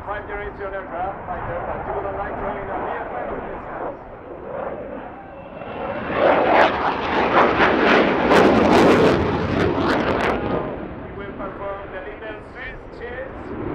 Prime duration aircraft, fighter, particular light train, and near final distance. We will perform the little Swiss cheers.